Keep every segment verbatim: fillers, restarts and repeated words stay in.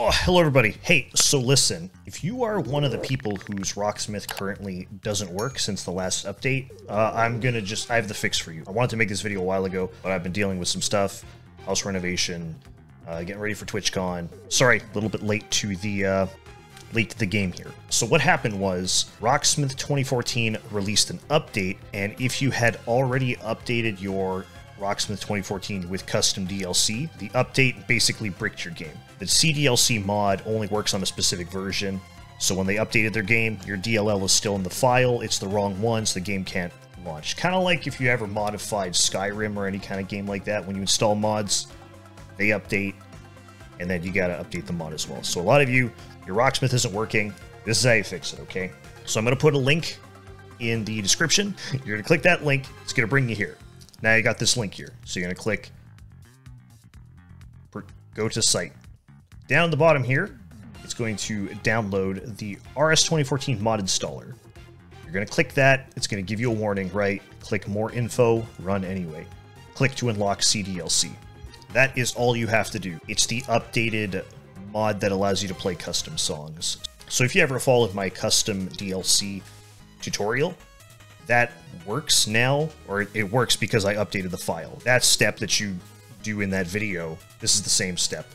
Oh, hello everybody. Hey, so listen, if you are one of the people whose Rocksmith currently doesn't work since the last update, uh, I'm gonna just, I have the fix for you. I wanted to make this video a while ago, but I've been dealing with some stuff, house renovation, uh, getting ready for TwitchCon. Sorry, a little bit late to the, uh, late to the game here. So what happened was Rocksmith twenty fourteen released an update, and if you had already updated your Rocksmith twenty fourteen with custom D L C, the update basically bricked your game. The C D L C mod only works on a specific version, so when they updated their game, your D L L is still in the file, it's the wrong one, so the game can't launch. Kind of like if you ever modified Skyrim or any kind of game like that, when you install mods, they update, and then you gotta update the mod as well. So a lot of you, your Rocksmith isn't working, this is how you fix it, okay? So I'm gonna put a link in the description, you're gonna click that link, it's gonna bring you here. Now you got this link here, so you're going to click go to site. Down at the bottom here, it's going to download the R S twenty fourteen mod installer. You're going to click that, it's going to give you a warning, right? Click more info, run anyway. Click to unlock C D L C. That is all you have to do. It's the updated mod that allows you to play custom songs. So if you ever followed my custom D L C tutorial, that works now, or it, it works because I updated the file. That step that you do in that video, this is the same step.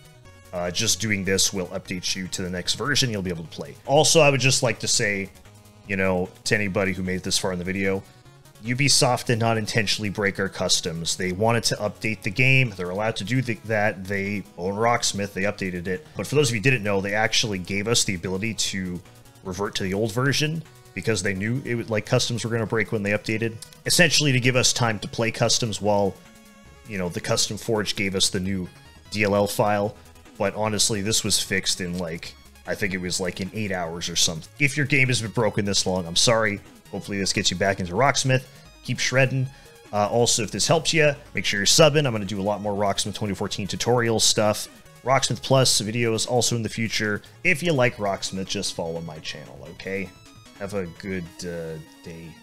Uh, just doing this will update you to the next version, you'll be able to play. Also, I would just like to say, you know, to anybody who made it this far in the video, Ubisoft did not intentionally break our customs. They wanted to update the game, they're allowed to do the, that, they own Rocksmith, they updated it. But for those of you who didn't know, they actually gave us the ability to revert to the old version, because they knew it would, like customs were going to break when they updated, essentially to give us time to play customs while, you know, the custom forge gave us the new D L L file. But honestly, this was fixed in like, I think it was like in eight hours or something. If your game has been broken this long, I'm sorry. Hopefully this gets you back into Rocksmith. Keep shredding. Uh, also, if this helps you, make sure you're subbing. I'm going to do a lot more Rocksmith twenty fourteen tutorial stuff. Rocksmith Plus videos also in the future. If you like Rocksmith, just follow my channel, okay? Have a good uh, day.